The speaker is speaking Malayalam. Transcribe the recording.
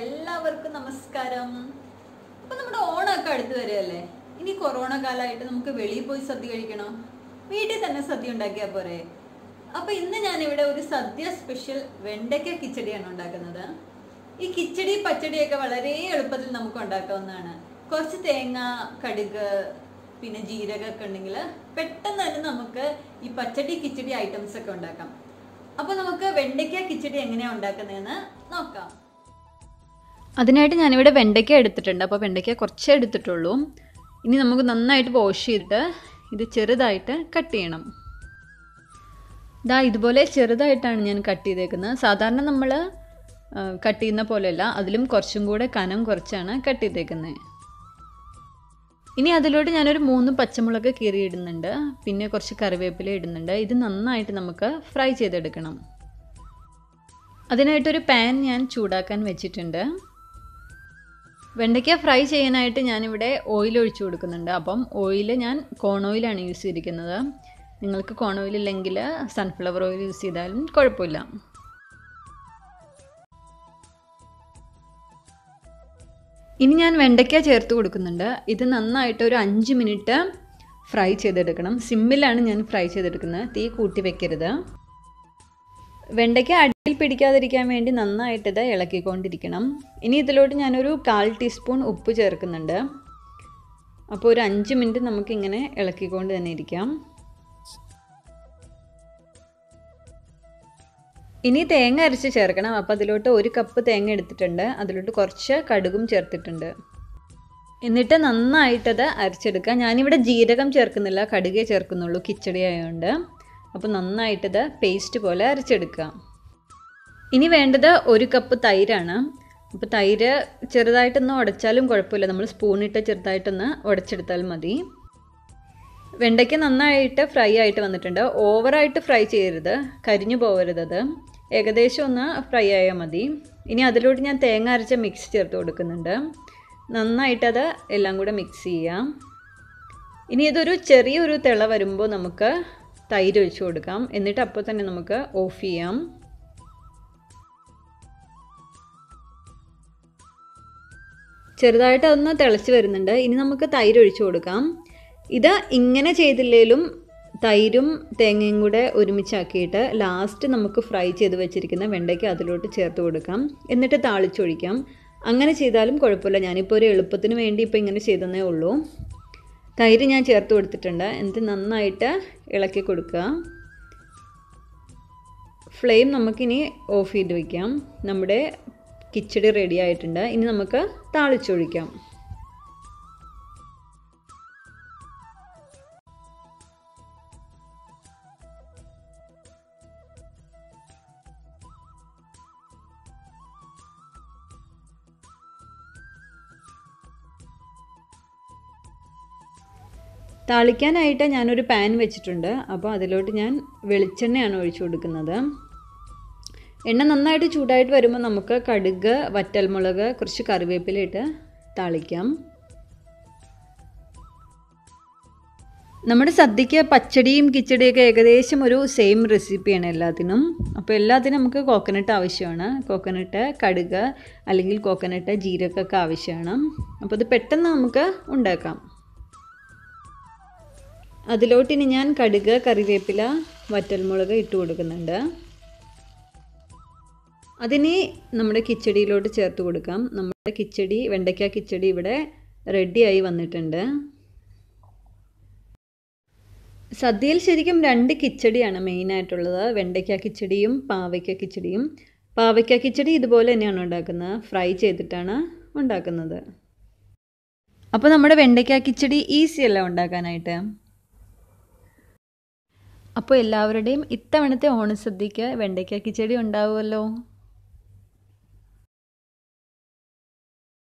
എല്ലാവർക്കും നമസ്കാരം. അപ്പോൾ നമ്മുടെ ഓണമൊക്കെ അടുത്ത് വരികയല്ലേ. ഇനി കൊറോണ കാലമായിട്ട് നമുക്ക് വെളിയിൽ പോയി സദ്യ കഴിക്കണോ? വീട്ടിൽ തന്നെ സദ്യ ഉണ്ടാക്കിയാൽ പോരെ? അപ്പോൾ ഇന്ന് ഞാനിവിടെ ഒരു സദ്യ സ്പെഷ്യൽ വെണ്ടയ്ക്ക കിച്ചടിയാണ് ഉണ്ടാക്കുന്നത്. ഈ കിച്ചടി പച്ചടിയൊക്കെ വളരെ എളുപ്പത്തിൽ നമുക്ക് ഉണ്ടാക്കാവുന്നതാണ്. കുറച്ച് തേങ്ങ, കടുക്, പിന്നെ ജീരകമൊക്കെ ഉണ്ടെങ്കിൽ പെട്ടെന്ന് തന്നെ നമുക്ക് ഈ പച്ചടി കിച്ചടി ഐറ്റംസ് ഒക്കെ ഉണ്ടാക്കാം. അപ്പോൾ നമുക്ക് വെണ്ടയ്ക്ക കിച്ചടി എങ്ങനെയാണ് ഉണ്ടാക്കുന്നതെന്ന് നോക്കാം. അതിനായിട്ട് ഞാനിവിടെ വെണ്ടയ്ക്ക എടുത്തിട്ടുണ്ട്. അപ്പോൾ വെണ്ടയ്ക്ക കുറച്ചേ എടുത്തിട്ടുള്ളൂ. ഇനി നമുക്ക് നന്നായിട്ട് വാഷ് ചെയ്തിട്ട് ഇത് ചെറുതായിട്ട് കട്ട് ചെയ്യണം. ഇതാ ഇതുപോലെ ചെറുതായിട്ടാണ് ഞാൻ കട്ട് ചെയ്തേക്കുന്നത്. സാധാരണ നമ്മൾ കട്ട് ചെയ്യുന്ന പോലെയല്ല, അതിലും കുറച്ചും കൂടെ കനം കുറച്ചാണ് കട്ട് ചെയ്തേക്കുന്നത്. ഇനി അതിലോട്ട് ഞാനൊരു 3 പച്ചമുളക് കീറി ഇടുന്നുണ്ട്, പിന്നെ കുറച്ച് കറിവേപ്പില ഇടുന്നുണ്ട്. ഇത് നന്നായിട്ട് നമുക്ക് ഫ്രൈ ചെയ്തെടുക്കണം. അതിനായിട്ടൊരു പാൻ ഞാൻ ചൂടാക്കാൻ വെച്ചിട്ടുണ്ട്. വെണ്ടയ്ക്ക ഫ്രൈ ചെയ്യാനായിട്ട് ഞാനിവിടെ ഓയിൽ ഒഴിച്ചു കൊടുക്കുന്നുണ്ട്. അപ്പം ഓയിൽ ഞാൻ കോൺ ഓയിലാണ് യൂസ് ചെയ്തിരിക്കുന്നത്. നിങ്ങൾക്ക് കോൺ ഓയിൽ ഇല്ലെങ്കിൽ സൺഫ്ലവർ ഓയിൽ യൂസ് ചെയ്താലും കുഴപ്പമില്ല. ഇനി ഞാൻ വെണ്ടയ്ക്ക ചേർത്ത് കൊടുക്കുന്നുണ്ട്. ഇത് നന്നായിട്ട് ഒരു 5 മിനിറ്റ് ഫ്രൈ ചെയ്തെടുക്കണം. സിമ്മിലാണ് ഞാൻ ഫ്രൈ ചെയ്തെടുക്കുന്നത്, തീ കൂട്ടി വെക്കരുത്. വെണ്ടയ്ക്ക അടിയിൽ പിടിക്കാതിരിക്കാൻ വേണ്ടി നന്നായിട്ട് ഇത് ഇളക്കിക്കൊണ്ടിരിക്കണം. ഇനി ഇതിലോട്ട് ഞാനൊരു 1/4 ടീസ്പൂൺ ഉപ്പ് ചേർക്കുന്നുണ്ട്. അപ്പോൾ ഒരു 5 മിനിറ്റ് നമുക്കിങ്ങനെ ഇളക്കിക്കൊണ്ട് തന്നെ ഇരിക്കാം. ഇനി തേങ്ങ അരച്ച് ചേർക്കണം. അപ്പോൾ അതിലോട്ട് 1 കപ്പ് തേങ്ങ എടുത്തിട്ടുണ്ട്. അതിലോട്ട് കുറച്ച് കടുകും ചേർത്തിട്ടുണ്ട്. എന്നിട്ട് നന്നായിട്ടത് അരച്ചെടുക്കുക. ഞാനിവിടെ ജീരകം ചേർക്കുന്നില്ല, കടുകേ ചേർക്കുന്നുള്ളൂ, കിച്ചടി ആയതുകൊണ്ട്. അപ്പോൾ നന്നായിട്ടത് പേസ്റ്റ് പോലെ അരച്ചെടുക്കുക. ഇനി വേണ്ടത് 1 കപ്പ് തൈരാണ്. അപ്പോൾ തൈര് ചെറുതായിട്ടൊന്ന് ഉടച്ചാലും കുഴപ്പമില്ല, നമ്മൾ സ്പൂണിട്ട് ചെറുതായിട്ടൊന്ന് ഉടച്ചെടുത്താൽ മതി. വെണ്ടയ്ക്ക നന്നായിട്ട് ഫ്രൈ ആയിട്ട് വന്നിട്ടുണ്ട്. ഓവറായിട്ട് ഫ്രൈ ചെയ്യരുത്, കരിഞ്ഞു പോകരുത്. ഏകദേശം ഒന്ന് ഫ്രൈ ആയാൽ മതി. ഇനി അതിലോട്ട് ഞാൻ തേങ്ങ അരച്ച മിക്സ് ചേർത്ത് കൊടുക്കുന്നുണ്ട്. നന്നായിട്ടത് എല്ലാം കൂടെ മിക്സ് ചെയ്യാം. ഇനി ഇതൊരു ചെറിയൊരു തിള വരുമ്പോൾ നമുക്ക് തൈര് ഒഴിച്ചു കൊടുക്കാം. എന്നിട്ട് അപ്പോൾ തന്നെ നമുക്ക് ഓഫ് ചെയ്യാം. ചെറുതായിട്ട് അതൊന്ന് തിളച്ച് വരുന്നുണ്ട്. ഇനി നമുക്ക് തൈര് ഒഴിച്ചു കൊടുക്കാം. ഇത് ഇങ്ങനെ ചെയ്തില്ലേലും തൈരും തേങ്ങയും കൂടെ ഒരുമിച്ചാക്കിയിട്ട് ലാസ്റ്റ് നമുക്ക് ഫ്രൈ ചെയ്ത് വെച്ചിരിക്കുന്ന വെണ്ടയ്ക്ക് അതിലോട്ട് ചേർത്ത് കൊടുക്കാം. എന്നിട്ട് താളിച്ചൊഴിക്കാം. അങ്ങനെ ചെയ്താലും കുഴപ്പമില്ല. ഞാനിപ്പോൾ ഒരു എളുപ്പത്തിന് വേണ്ടി ഇപ്പോൾ ഇങ്ങനെ ചെയ്തതേ ഉള്ളൂ. തൈര് ഞാൻ ചേർത്ത് കൊടുത്തിട്ടുണ്ട്. എന്നിട്ട് നന്നായിട്ട് ഇളക്കി കൊടുക്കുക. ഫ്ലെയിം നമുക്കിനി ഓഫ് ചെയ്ത് വയ്ക്കാം. നമ്മുടെ കിച്ചടി റെഡി ആയിട്ടുണ്ട്. ഇനി നമുക്ക് താളിച്ചൊഴിക്കാം. താളിക്കാനായിട്ട് ഞാനൊരു പാൻ വെച്ചിട്ടുണ്ട്. അപ്പോൾ അതിലോട്ട് ഞാൻ വെളിച്ചെണ്ണയാണ് ഒഴിച്ചു കൊടുക്കുന്നത്. എണ്ണ നന്നായിട്ട് ചൂടായിട്ട് വരുമ്പോൾ നമുക്ക് കടുക്, വറ്റൽമുളക്, കുറച്ച് കറിവേപ്പില ഇട്ട് താളിക്കാം. നമ്മുടെ സദ്യയ്ക്ക് പച്ചടിയും കിച്ചടിയൊക്കെ ഏകദേശം ഒരു സെയിം റെസിപ്പിയാണ് എല്ലാത്തിനും. അപ്പോൾ എല്ലാത്തിനും നമുക്ക് കോക്കനട്ട് ആവശ്യമാണ്. കോക്കനട്ട്, കടുക് അല്ലെങ്കിൽ കോക്കനട്ട്, ജീരകമൊക്കെ ആവശ്യമാണ്. അപ്പോൾ ഇത് പെട്ടെന്ന് നമുക്ക് ഉണ്ടാക്കാം. അതിലോട്ടിനി ഞാൻ കടുക്, കറിവേപ്പില, വറ്റൽമുളക് ഇട്ട് കൊടുക്കുന്നുണ്ട്. അതിനി നമ്മുടെ കിച്ചടിയിലോട്ട് ചേർത്ത് കൊടുക്കാം. നമ്മുടെ കിച്ചടി, വെണ്ടയ്ക്ക കിച്ചടി ഇവിടെ റെഡിയായി വന്നിട്ടുണ്ട്. സദ്യയിൽ ശരിക്കും 2 കിച്ചടിയാണ് മെയിനായിട്ടുള്ളത്, വെണ്ടയ്ക്ക കിച്ചടിയും പാവയ്ക്ക കിച്ചടിയും. പാവയ്ക്ക കിച്ചടി ഇതുപോലെ തന്നെയാണ് ഉണ്ടാക്കുന്നത്, ഫ്രൈ ചെയ്തിട്ടാണ് ഉണ്ടാക്കുന്നത്. അപ്പോൾ നമ്മുടെ വെണ്ടയ്ക്ക കിച്ചടി ഈസിയല്ല ഉണ്ടാക്കാനായിട്ട്. അപ്പോൾ എല്ലാവരുടെയും ഇത്തവണത്തെ ഓണസദ്യയ്ക്ക് വെണ്ടയ്ക്ക കിച്ചടി ഉണ്ടാവുമല്ലോ.